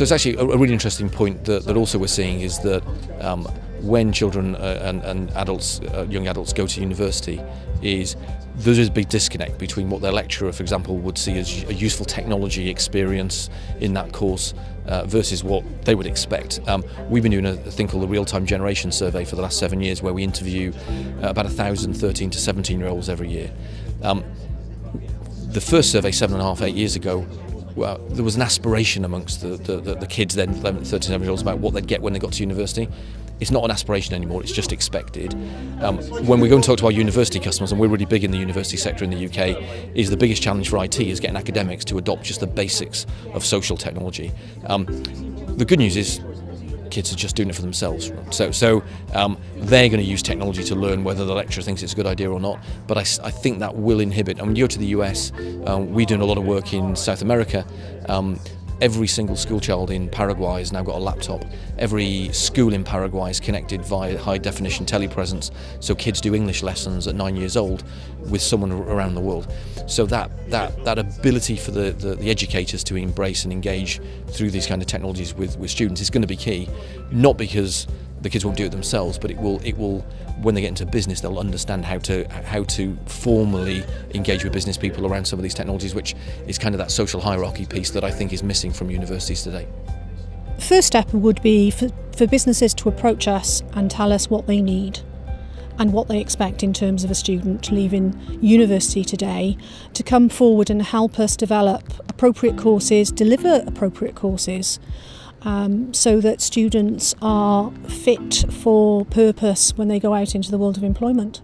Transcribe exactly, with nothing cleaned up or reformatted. So it's actually a really interesting point that, that also we're seeing is that um, when children uh, and, and adults, uh, young adults go to university, is there is a big disconnect between what their lecturer, for example, would see as a useful technology experience in that course uh, versus what they would expect. Um, we've been doing a thing called the Real-Time Generation Survey for the last seven years where we interview uh, about one thousand thirteen to seventeen year olds every year. Um, the first survey seven and a half, eight years ago, well, there was an aspiration amongst the, the, the, the kids then, thirteen year olds, about what they'd get when they got to university. It's not an aspiration anymore, it's just expected. Um, when we go and talk to our university customers, and we're really big in the university sector in the U K, is the biggest challenge for I T is getting academics to adopt just the basics of social technology. Um, the good news is kids are just doing it for themselves. So, so um, they're going to use technology to learn whether the lecturer thinks it's a good idea or not, but I, I think that will inhibit. I mean, you go to the U S, um, we're doing a lot of work in South America. Um, Every single school child in Paraguay has now got a laptop. Every school in Paraguay is connected via high-definition telepresence, so kids do English lessons at nine years old with someone around the world. So that that that ability for the, the, the educators to embrace and engage through these kind of technologies with, with students is going to be key, not because the kids won't do it themselves, but it will it will when they get into business, they'll understand how to how to formally engage with business people around some of these technologies, which is kind of that social hierarchy piece that I think is missing from universities today. The first step would be for, for businesses to approach us and tell us what they need and what they expect in terms of a student leaving university today, to come forward and help us develop appropriate courses, deliver appropriate courses, Um, so that students are fit for purpose when they go out into the world of employment.